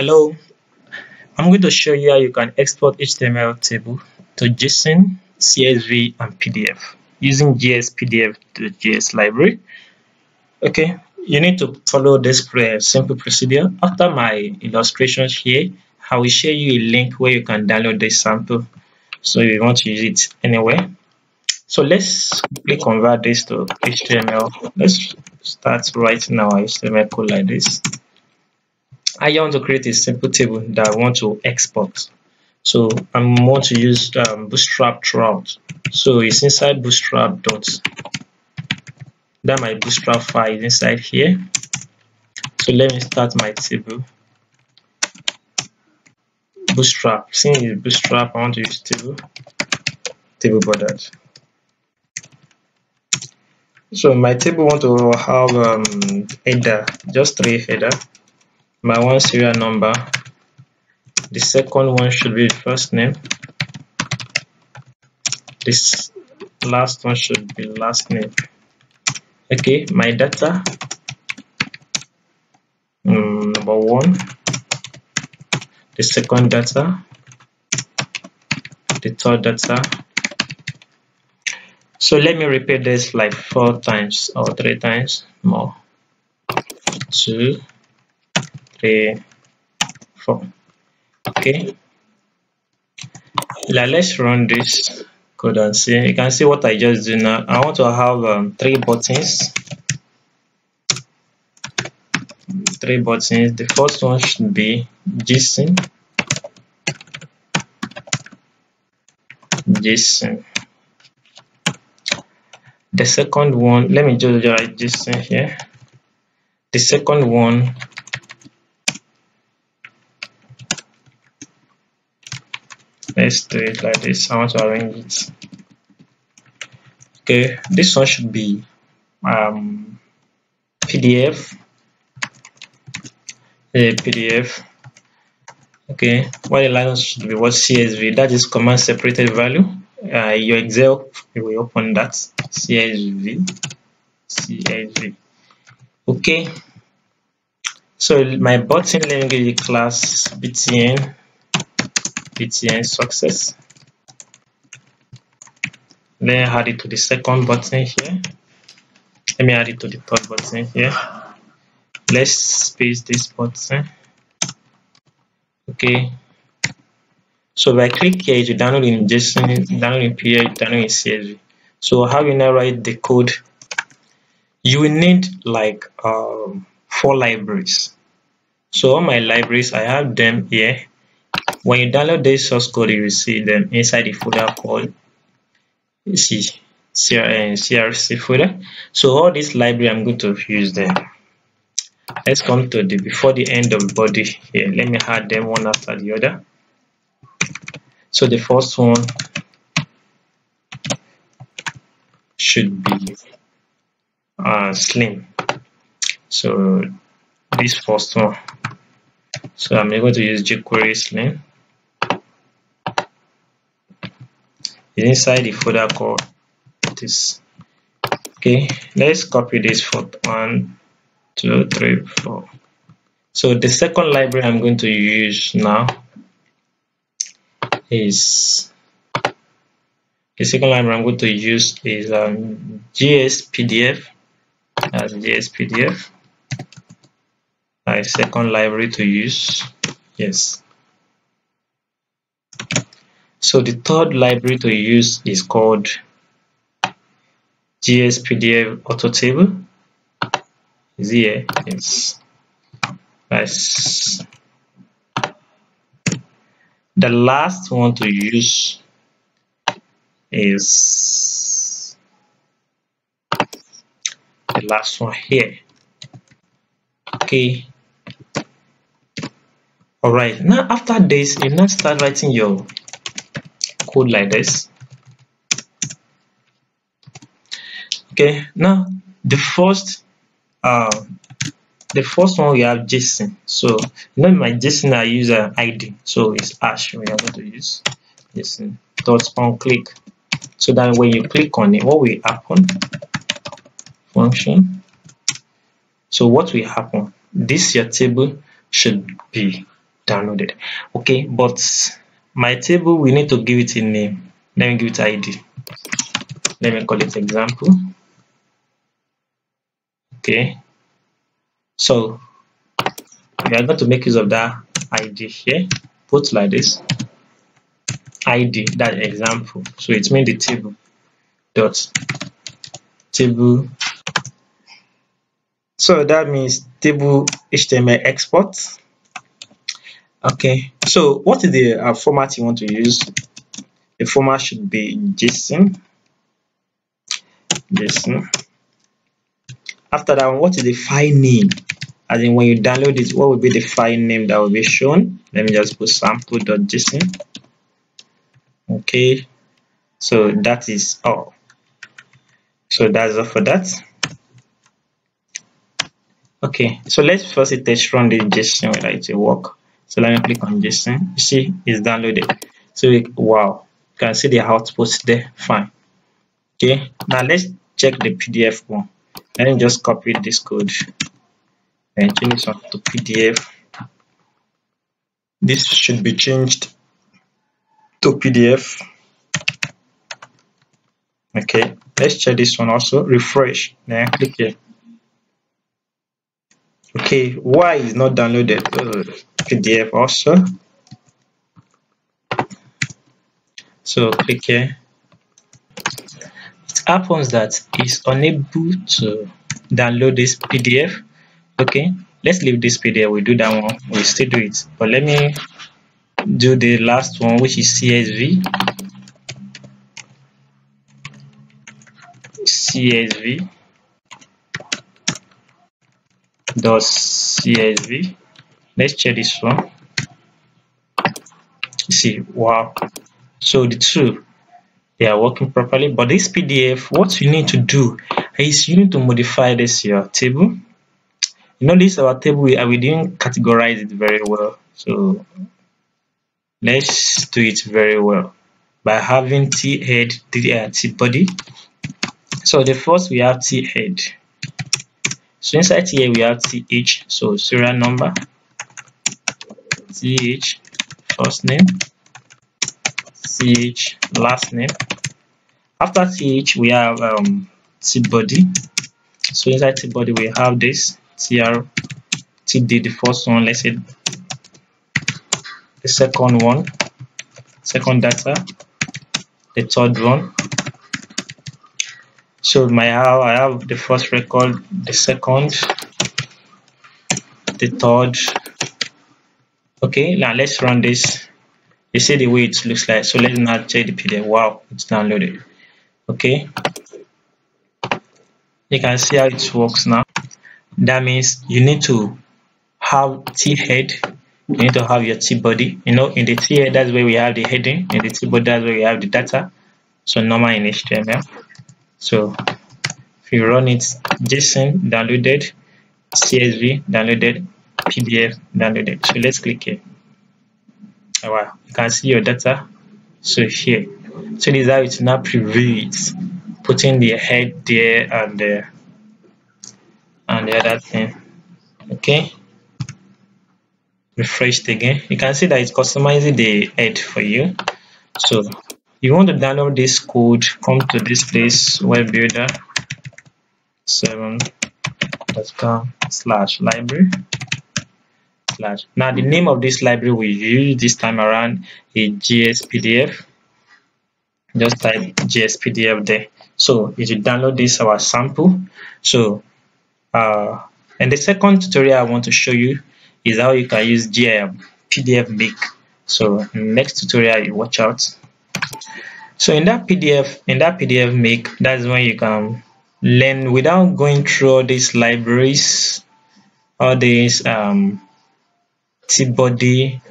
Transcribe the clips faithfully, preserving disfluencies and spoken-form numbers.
Hello, I'm going to show you how you can export H T M L table to JSON, C S V, and P D F using J S P D F to J S library. Okay, you need to follow this simple procedure. After my illustrations here, I will share you a link where you can download this sample, so if you want to use it anywhere. So let's quickly convert this to H T M L. Let's start writing our H T M L code like this. I want to create a simple table that I want to export. So I want to use um, Bootstrap throughout. So it's inside Bootstrap dot. That my Bootstrap file is inside here. So let me start my table. Bootstrap. Since it's Bootstrap, I want to use table. Table bordered. So my table want to have um, header, just three header. My one serial number, the second one should be the first name, this last one should be last name. Okay, my data mm, number one, the second data, the third data. So let me repeat this like four times or three times more. Two, three, four. Okay, now let's run this code and see. You can see what I just did now. I want to have um, three buttons. Three buttons. The first one should be JSON. JSON. The second one, let me just write JSON here. The second one. Let's do it like this. I want to arrange it. Okay, this one should be um, P D F. A P D F. Okay, while the last should be what? C S V. That is command separated value. Uh, your Excel, you will open that. C S V. C S V. Okay. So my button, let me give you class B T N. B T N success. Then add it to the second button here. Let me add it to the third button here. Let's space this button. Okay. So if I click here, you download in JSON, download in P D F, download in C S V. So how you now write the code? You will need like um, four libraries. So all my libraries, I have them here. When you download this source code, you will see them inside the folder called C R C folder. So all this library, I'm going to use them. Let's come to the before the end of body here. Let me add them one after the other. So the first one should be uh, slim. So this first one. So I'm going to use jQuery slim. Inside the folder called this. Okay, let's copy this for one, two, three, four. So the second library I'm going to use now is the second library I'm going to use is um, J S P D F as J S P D F. My second library to use, yes. So the third library to use is called J S P D F auto table. Is here, yes. Nice. The last one to use is the last one here. Okay. All right. Now after this, you now start writing your code like this. Okay. Now the first, uh, the first one we have JSON. So you know my JSON I use an I D. So it's hash. We are going to use JSON dot on click. So that when you click on it, what will happen? Function. So what will happen? This your table should be downloaded. Okay, but my table, we need to give it a name. Let me give it I D. Let me call it example. Okay, so we are going to make use of that I D here. Put like this, I D, that example. So it means the table dot table. So that means table H T M L export. Okay, so what is the uh, format you want to use? The format should be JSON. JSON. After that, what is the file name? As in, when you download it, what will be the file name that will be shown? Let me just put sample.json. Okay, so that is all. So that's all for that. Okay, so let's first test run the JSON whether it will work. So let me click on JSON. You see, it's downloaded. So we, wow, you can see the output there. Fine. Okay, now let's check the P D F one. Let me just copy this code and change this one to P D F. This should be changed to P D F. Okay, let's check this one also. Refresh. Then click here. Okay, why is not downloaded? Uh, P D F also. So click here. It happens that it's unable to download this P D F. Okay, let's leave this P D F. We do that one. We still do it. But let me do the last one, which is C S V. C S V. Dot C S V. Let's check this one. See, wow. So the two, they are working properly. But this P D F, what you need to do is you need to modify this your table. You know, this our table, we, we didn't categorize it very well. So let's do it very well by having T head, T body. So the first we have T head. So inside here we have T H, so serial number, T H first name, T H last name. After T H we have um, T body. So inside T body we have this T R, T D the first one, let's say the second one, second data, the third one. So my how I have the first record, the second, the third. Okay, now let's run this. You see the way it looks like. So let's now check the P D F. Wow, it's downloaded. Okay, you can see how it works now. That means you need to have T head. You need to have your T body. You know, in the T head, that's where we have the heading. In the T body, that's where we have the data. So normal in H T M L. So if you run it, JSON downloaded, C S V downloaded, P D F downloaded. So let's click here. Oh, wow, you can see your data. So here, so this is how it's now preview it, putting the head there and the and the other thing. Okay, refreshed again. You can see that it's customizing the head for you. So you want to download this code, come to this place, web builder web seven dot com slash library slash. Now the name of this library we use this time around is G S P D F. Just type G S P D F there. So if you download this our sample. So uh and the second tutorial I want to show you is how you can use J S P D F Make. So next tutorial you watch out. So in that P D F, in that P D F Make, that's when you can learn without going through all these libraries, all these um, T-body.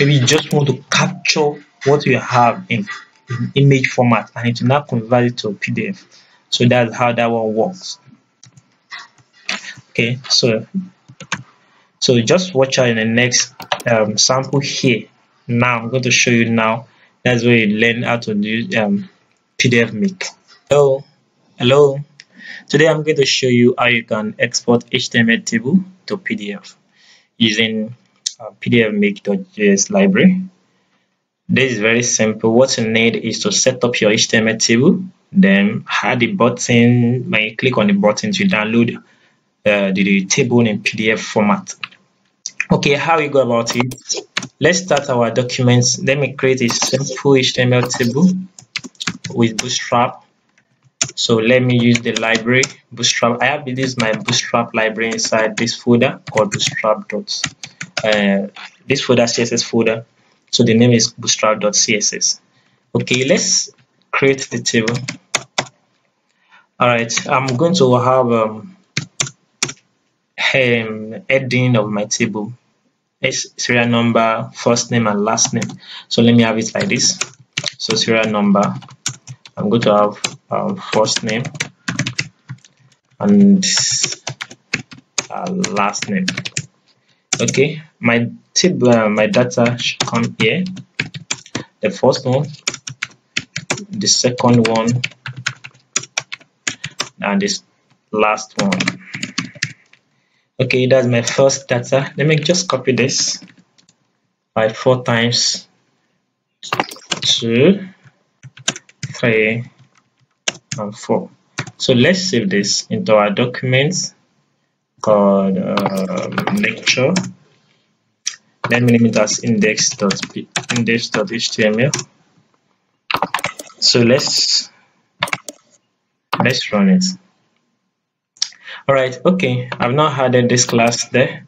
Maybe you just want to capture what you have in, in image format and it will now convert it to a P D F. So that's how that one works. Okay, so so just watch out in the next um, sample here. Now I'm going to show you now. That's where you learn how to do um, P D F Make. Hello, hello. Today I'm going to show you how you can export H T M L table to P D F using uh, P D F make dot J S library. This is very simple. What you need is to set up your H T M L table, then add the button. When you click on the button to download uh, the, the table in P D F format. Okay, how we go about it? Let's start our documents. Let me create a simple H T M L table with Bootstrap. So let me use the library Bootstrap. I have this my Bootstrap library inside this folder called Bootstrap. Uh, this folder C S S folder. So the name is bootstrap dot C S S. Okay, let's create the table. All right, I'm going to have um, um heading of my table, serial number, first name, and last name. So let me have it like this. So serial number, I'm going to have um, first name and uh, last name. Okay, my table, uh, my data should come here. The first one, the second one, and this last one. Okay, that's my first data. Let me just copy this by four times two, three, and four. So let's save this into our documents called uh, lecture. Let me name it as index dot index dot H T M L. So let's let's run it. All right. Okay. I've now added this class there.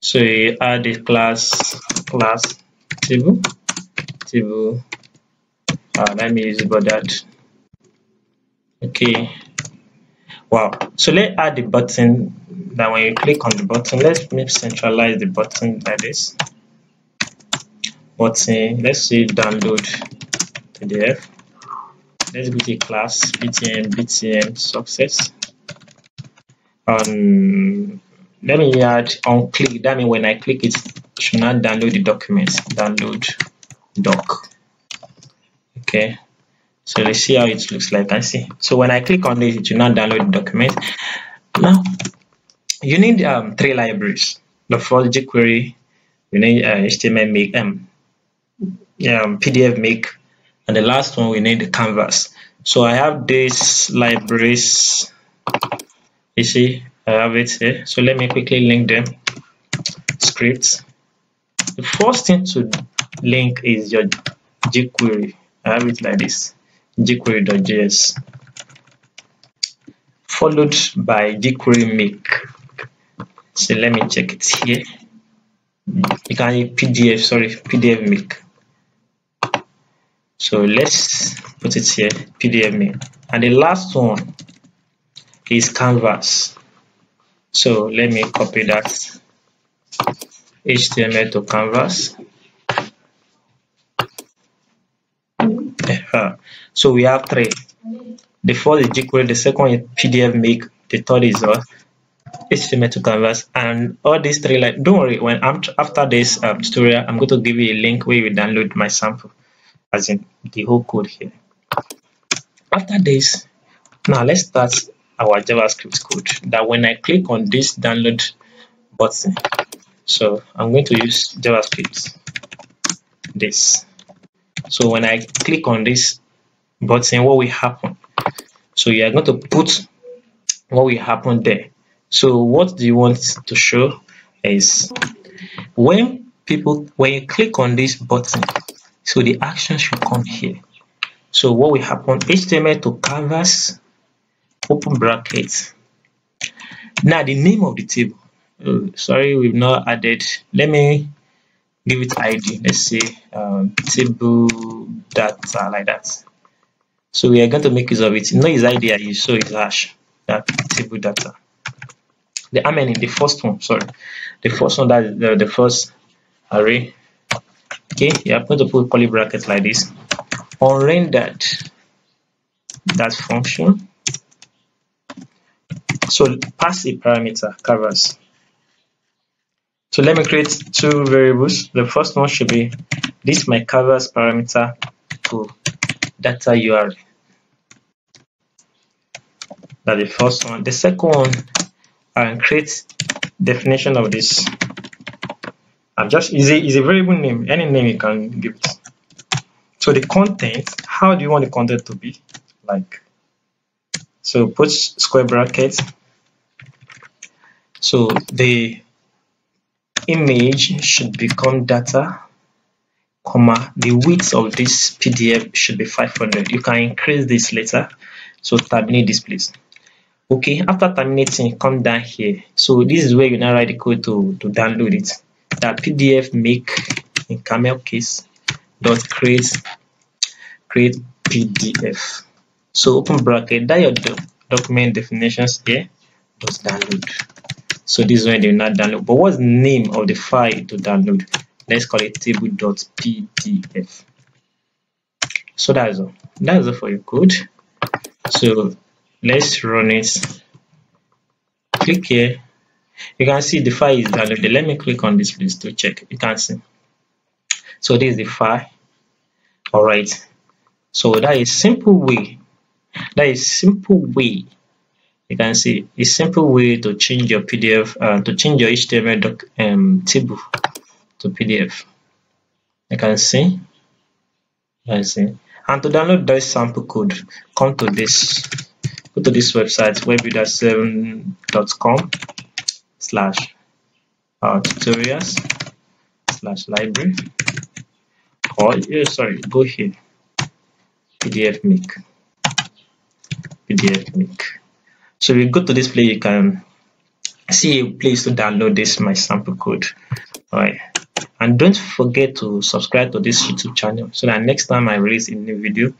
So you add the class class table table. Uh, let me use about that. Okay. Wow. So let's add the button. Now when you click on the button, let's maybe centralize the button like this. Button, let's say download P D F. Let's go to class B T M B T M success. Um let me add on click, that means when I click it, it should not download the documents. Download doc. Okay. So let's see how it looks like. I see. So when I click on this, it should not download the document. Now you need um, three libraries. The first jQuery, we need uh, H T M L make, um, um, P D F make, and the last one we need the Canvas. So I have these libraries. You see, I have it here. So let me quickly link them. Scripts. The first thing to link is your jQuery. I have it like this: jQuery dot J S, followed by jQuery make. So let me check it here. You can use P D F, sorry, P D F make. So let's put it here, P D F make. And the last one is Canvas. So let me copy that. H T M L to Canvas. So we have three. The first is jQuery, the second is P D F make, the third is uh, H T M L to Canvas, and all these three. Like, don't worry, when I'm after this um, tutorial, I'm going to give you a link where you download my sample, as in the whole code here. After this, now let's start our JavaScript code. That when I click on this download button, so I'm going to use JavaScript. This. So when I click on this button, what will happen? So you are going to put what will happen there. So what do you want to show is when people when you click on this button, so the action should come here. So what will happen? H T M L to canvas, open brackets. Now the name of the table. Oh, sorry, we've not added. Let me give it I D. Let's say um, table data, like that. So we are going to make use of it. No, it's I D I use, so it's hash. That table data. The I mean the first one. Sorry, the first one that the, the first array. Okay, you are going to put curly brackets like this. Unrendered that function. So pass a parameter covers. So let me create two variables. The first one should be this my covers parameter to data U R L. That's the first one. The second one, and create definition of this. I and just is a is a variable name, any name you can give it. So the content, how do you want the content to be like? So put square brackets. So the image should become data, comma, the width of this P D F should be five hundred. You can increase this later. So terminate this, please. Okay, after terminating, come down here. So this is where you now write the code to, to download it. That P D F make in camel case dot create create P D F. So open bracket, that your do document definitions here, just download. So this is where they will not download. But what's the name of the file to download? Let's call it table.pdf. So that's all. That's all for your code. So let's run it. Click here. You can see the file is downloaded. Let me click on this please to check. You can see. So this is the file. Alright. So that is simple way. That is simple way. You can see a simple way to change your P D F, uh, to change your H T M L doc, um, table to P D F. You can see, you can see. And to download this sample code, come to this, go to this website, web seven dot com slash tutorials slash library. Or yeah, sorry, go here, PDFMake, PDFMake. So we go to this place, you can see a place to download this my sample code. Alright, and don't forget to subscribe to this YouTube channel so that next time I release a new video,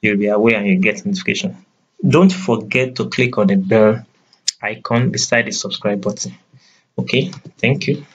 you'll be aware and you get notification. Don't forget to click on the bell icon beside the subscribe button. Okay, thank you.